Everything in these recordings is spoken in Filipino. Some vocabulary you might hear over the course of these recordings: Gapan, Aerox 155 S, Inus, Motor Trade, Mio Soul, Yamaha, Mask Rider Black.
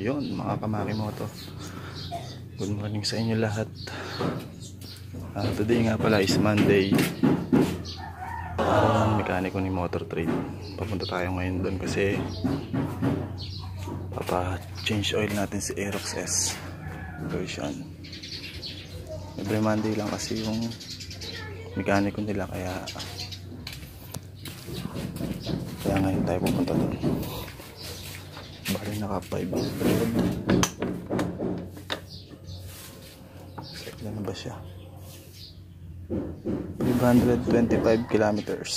Yun mga ka-Macki Moto, good morning sa inyo lahat. Today nga pala is Monday. Mekaniko ni Motor Trade. Papunta tayo ngayon doon kasi papa-change oil natin si Aerox S version. Every Monday lang kasi yung mekaniko nila, kaya ngayon tayo pupunta doon. Bali naka 5 na ba siya, 325 kilometers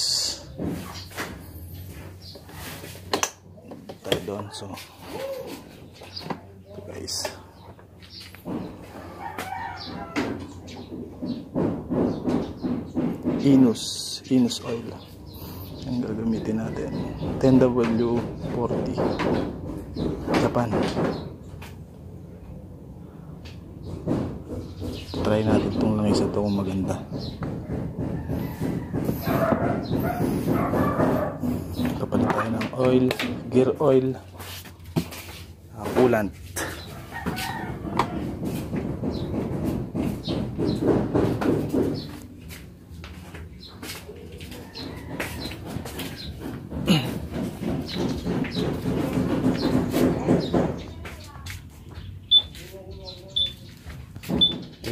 tayo doon. So ito guys, Inus oil ang gagamitin natin, 10W40 Japan. Try natin itong langis na ito kung maganda. Kapalit tayo ng oil, gear oil, coolant.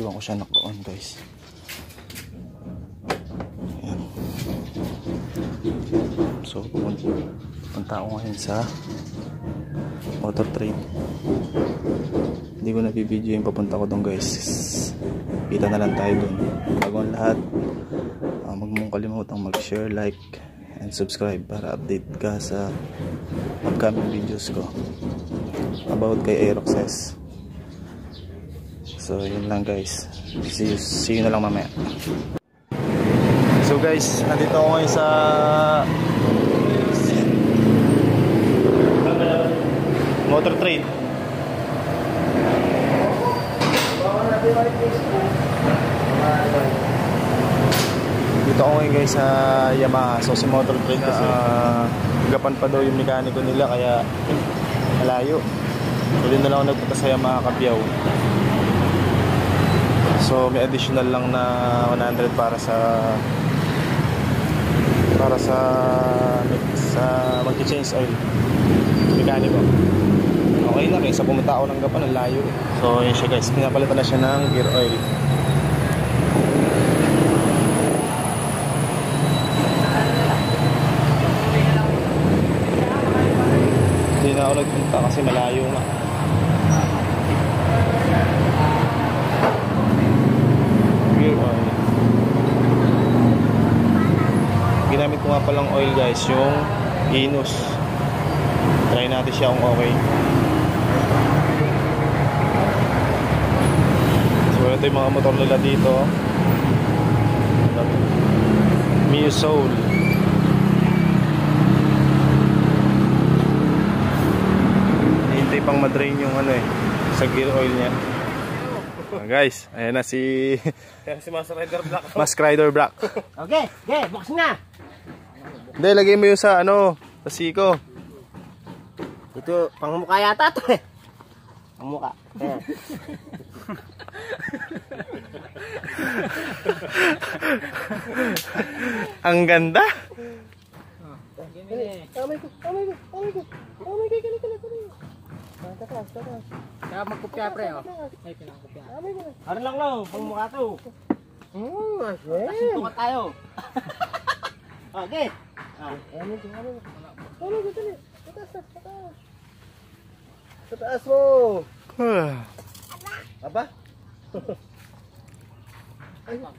Iwan ko siya naka-on guys. Ayan. So punta ko ngayon sa Motor Trade. Hindi ko napibideo yung papunta ko doon guys. Kita na lang tayo doon. Bago ang lahat, huwag mong kalimutang mag-share, like and subscribe para update ka sa upcoming videos ko about kay Aerox S. So yun lang guys, see you na lang mamaya. So guys, nandito ako ngayon sa Motor Trade. Dito ako ngayon guys sa Yamaha. So si Motor Trade kasi gapan pa daw yung mekaniko nila, kaya malayo. So din na lang ako nagpunta sa Yamaha Kapiyaw. So may additional lang na 100 para sa mag-change oil mekaniko. Okay na kaysa pumunta ako ng gapan, ang layo. So yun siya guys, pinapalitan na siya ng gear oil. Hindi na ako nagpunta kasi malayo nga. Ginamit ko nga palang oil guys, yung Inus. Try natin siya kung okay. So ito yung mga motor nila dito, Mio Soul. Hintay pang madrain yung sa gear oil niya. Guys, ayan na si Mask Rider Black. Mask Rider Black. Okay, okay, box na. Hindi, lagay mo yun sa siko. Ito, pang mukha yata ito eh. Pang mukha. Ang ganda. Kamay ko. Takas. Kaya magkopya pre, oh. May pinakopya. Arin lang lang, pang mukha to. Suntukan tayo. Okay. Tatas. Tatas mo. Aba? Ayun.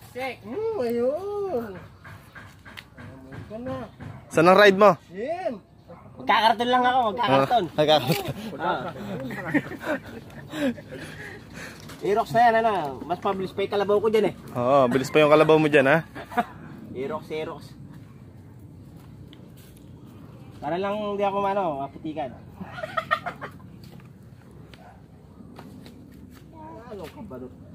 Saan ang ride mo? Sim. Magkakarton lang ako, magkakarton. Aerox na yan, mas mabilis pa yung kalabaw ko dyan eh. Oo, bilis pa yung kalabaw mo dyan, ha? Aerox. Para lang hindi ako mapitikan. Ano ka ba doon?